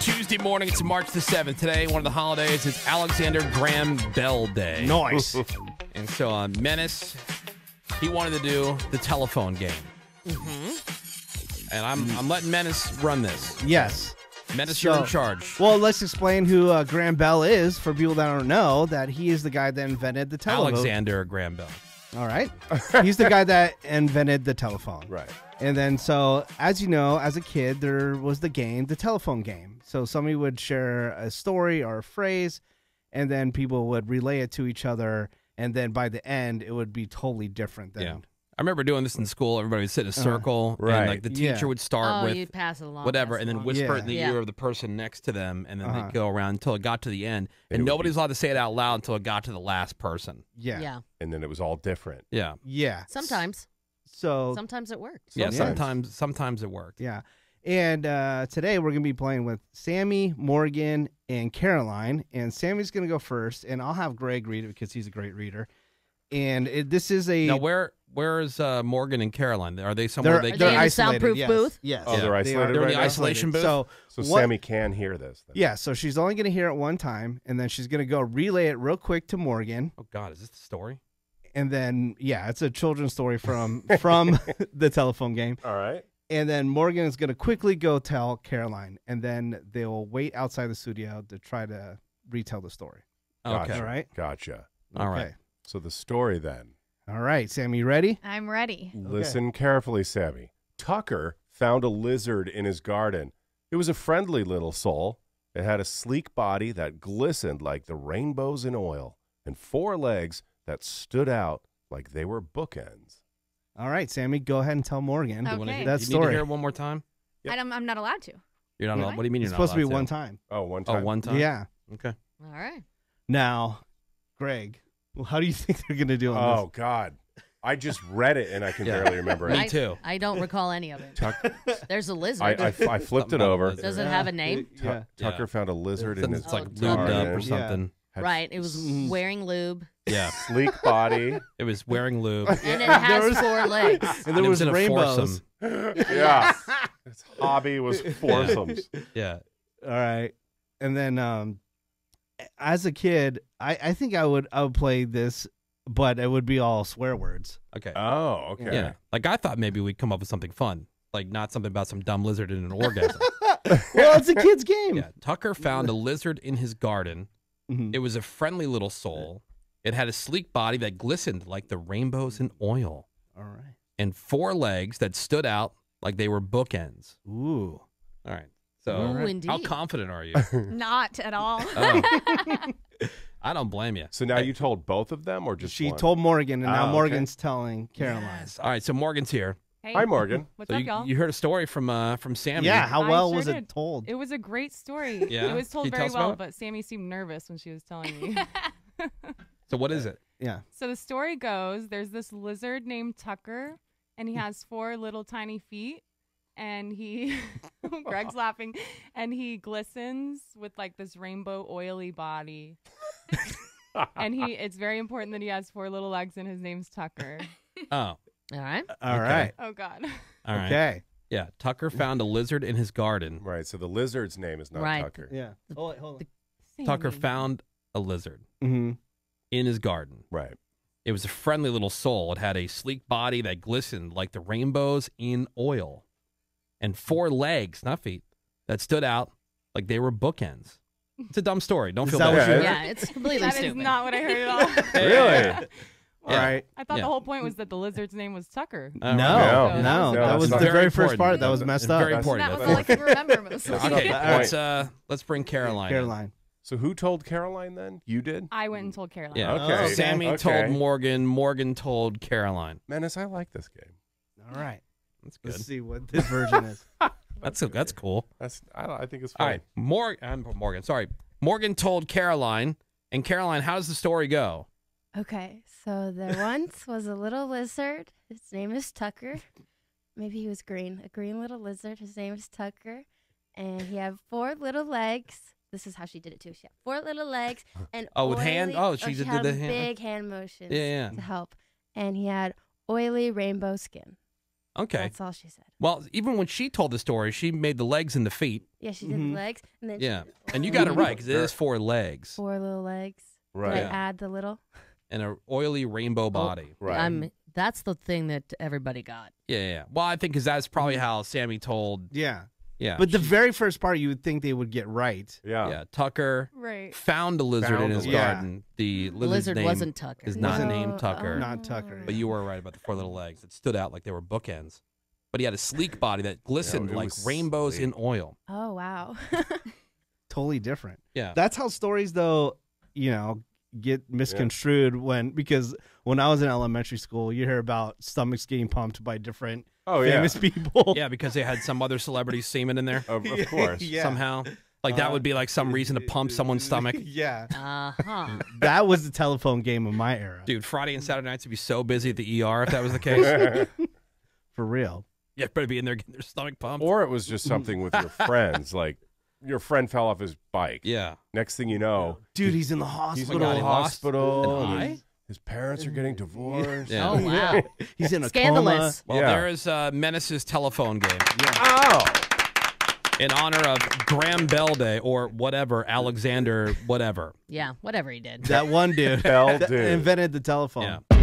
Tuesday morning, it's March the 7th. Today, one of the holidays, is Alexander Graham Bell Day. Nice. And so Menace, he wanted to do the telephone game. Mm-hmm. And I'm letting Menace run this. Yes. Menace, you're in charge. Well, let's explain who Graham Bell is for people that don't know, that he is the guy that invented the telephone. Alexander Graham Bell. All right. He's the guy that invented the telephone. Right. And then, so, as you know, as a kid, there was the game, the telephone game. So somebody would share a story or a phrase, and then people would relay it to each other. And then by the end, it would be totally different. Yeah. I remember doing this in school. Everybody would sit in a circle. Right. And, like, the teacher would start with you'd pass it along, whatever, and then whisper it in the ear of the person next to them. And then they'd go around until it got to the end. And nobody was allowed to say it out loud until it got to the last person. Yeah. And then it was all different. Yeah. Yeah. Sometimes. So sometimes it works. Yeah, sometimes it worked. Yeah. And today we're going to be playing with Sammy, Morgan, and Caroline. And Sammy's going to go first, and I'll have Greg read it because he's a great reader. And this is a... Now, where is Morgan and Caroline? Are they somewhere they're isolated? In a soundproof booth? Yes. Oh, they're isolated They're in the isolation booth? So Sammy can hear this then. Yeah, so she's only going to hear it one time, and then she's going to go relay it real quick to Morgan. Oh, God, is this the story? And then, yeah, it's a children's story from the telephone game. All right. And then Morgan is going to quickly go tell Caroline, and then they will wait outside the studio to try to retell the story. Okay. Gotcha. All right. Gotcha. All right. Okay. So the story then. All right, Sammy, you ready? I'm ready. Listen carefully, Sammy. Tucker found a lizard in his garden. It was a friendly little soul. It had a sleek body that glistened like the rainbows in oil, and four legs that stood out like they were bookends. All right, Sammy, go ahead and tell Morgan that story. You need to hear it one more time? Yep. I'm not allowed to. You're not allowed? What do you mean you're not allowed to? It's supposed to be one time. Oh, one time. Oh, one time? Yeah. Okay. All right. Now, Greg, how do you think they're going to do on this? Oh, God. I just read it, and I can barely remember it. Me too. I don't recall any of it. There's a lizard. I flipped it over. Does it have a name? Tucker found a lizard in his garden. It's like lubed up or something. Right, it was wearing lube. Yeah. Sleek body. It was wearing lube. And it has four legs. And there was a rainbows. Foursome. Yeah. Its hobby was foursomes. Yeah. All right. And then as a kid, I think I would play this, but it would be all swear words. Okay. Oh, okay. Yeah. Like, I thought maybe we'd come up with something fun. Like, not something about some dumb lizard in an orgasm. Well, it's a kid's game. Yeah. Tucker found a lizard in his garden. Mm-hmm. It was a friendly little soul. It had a sleek body that glistened like the rainbows in oil. All right. And four legs that stood out like they were bookends. Ooh. All right. So how confident are you? Not at all. Oh. I don't blame you. So now you told both of them or just one? She told Morgan, and now Morgan's telling Caroline. Yes. All right, so Morgan's here. Hey. Hi, Morgan. What's up, y'all? You heard a story from Sammy. Yeah, how well was it told? It was a great story. Yeah. It was told very well, but Sammy seemed nervous when she was telling me. So what is it? Yeah. So the story goes, there's this lizard named Tucker, and he has four little tiny feet, and he, Greg's laughing, and he glistens with like this rainbow oily body. And it's very important that he has four little legs, and his name's Tucker. Oh. All right. All right. Oh, God. All right. Okay. Yeah. Tucker found a lizard in his garden. Right. So the lizard's name is not Tucker. Yeah. Hold on. Tucker found a lizard in his garden. Right. It was a friendly little soul. It had a sleek body that glistened like the rainbows in oil, and four legs, not feet, that stood out like they were bookends. It's a dumb story. Don't feel bad. Yeah, it's completely stupid. That is not what I heard at all. Really? Yeah. All right. I thought the whole point was that the lizard's name was Tucker. No. That was the very first part that was messed up. Very important. That was all I can remember mostly. Okay, let's bring Caroline. Caroline. So who told Caroline then? You did? I went and told Caroline. Yeah. Okay. So Sammy told Morgan. Morgan told Caroline. Menace, I like this game. All right. That's good. Let's see what this version is. That's cool. I think it's fun. All right. Morgan. Sorry. Morgan told Caroline. And Caroline, how does the story go? Okay, so there once was a little lizard. His name is Tucker. Maybe he was green. A green little lizard. His name is Tucker. And he had four little legs. This is how she did it, too. She had four little legs. And with hand? Oh, she did the hand. Big hand motions to help. And he had oily rainbow skin. Okay. That's all she said. Well, even when she told the story, she made the legs and the feet. Yeah, she did the legs. And then and you got it right, because it is four legs. Four little legs. Right. Did I add the little? And an oily rainbow body. Right. That's the thing that everybody got. Yeah, yeah. Well, I think because that's probably how Sammy told. Yeah. Yeah. But the very first part you would think they would get right. Yeah. Yeah. Tucker found a lizard in his garden. The lizard wasn't Tucker. Is not named Tucker. Not Tucker. But you were right about the four little legs. It stood out like they were bookends. But he had a sleek body that glistened like rainbows in oil. Oh, wow. Totally different. Yeah. That's how stories, though, you know, get misconstrued because when I was in elementary school, you hear about stomachs getting pumped by different famous people. Yeah, because they had some other celebrity's semen in there. Of course. Somehow. Like that would be like some reason to pump someone's stomach. Yeah. Uh-huh. That was the telephone game of my era. Dude, Friday and Saturday nights would be so busy at the ER if that was the case. For real. Yeah, better be in there getting their stomach pumped. Or it was just something with your friends, like your friend fell off his bike. Yeah. Next thing you know, dude, he's in the hospital. He's in the hospital. His parents are getting divorced. Yeah. Oh wow. He's in a scandalous coma. Well, there is Menace's telephone game. Yeah. Oh. In honor of Graham Bell Day or whatever, Alexander whatever. Yeah, whatever he did. That one dude, Bell dude, invented the telephone. Yeah.